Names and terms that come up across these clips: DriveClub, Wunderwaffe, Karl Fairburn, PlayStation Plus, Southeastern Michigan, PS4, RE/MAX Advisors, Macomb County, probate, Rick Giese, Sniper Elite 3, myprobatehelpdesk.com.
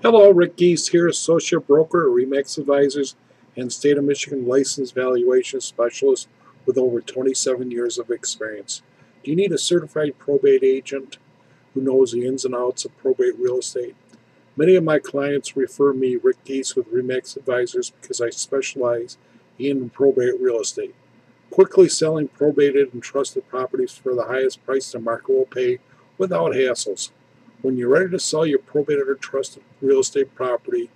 Hello, Rick Giese here, Associate Broker at RE/MAX Advisors and State of Michigan Licensed Valuation Specialist with over 27 years of experience. Do you need a certified probate agent who knows the ins and outs of probate real estate? Many of my clients refer me, Rick Giese with RE/MAX Advisors, because I specialize in probate real estate. Quickly selling probated and trusted properties for the highest price the market will pay without hassles. When you're ready to sell your probated or trusted real estate property,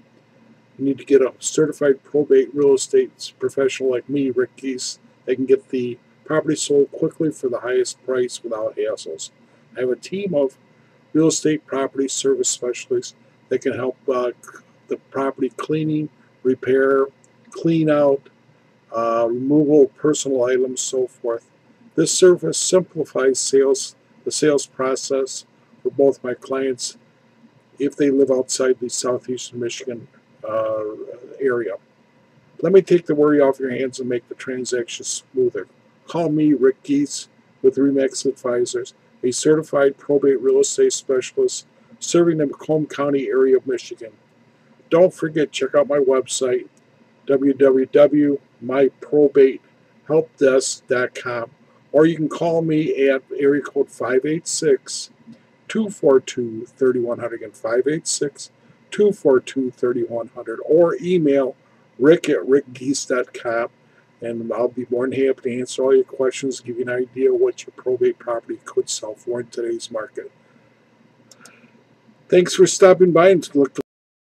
you need to get a certified probate real estate professional like me, Rick Giese, that can get the property sold quickly for the highest price without hassles. I have a team of real estate property service specialists that can help the property cleaning, repair, clean out, removal of personal items, so forth. This service simplifies the sales process for both my clients if they live outside the Southeastern Michigan area. Let me take the worry off your hands and make the transaction smoother. Call me, Rick Giese, with RE/MAX Advisors, a certified probate real estate specialist serving the Macomb County area of Michigan. Don't forget, check out my website, www.myprobatehelpdesk.com, or you can call me at area code 586-242-3100, 586-242-3100, or email rick@rickgiese.com, and I'll be more than happy to answer all your questions, give you an idea of what your probate property could sell for in today's market. Thanks for stopping by, and look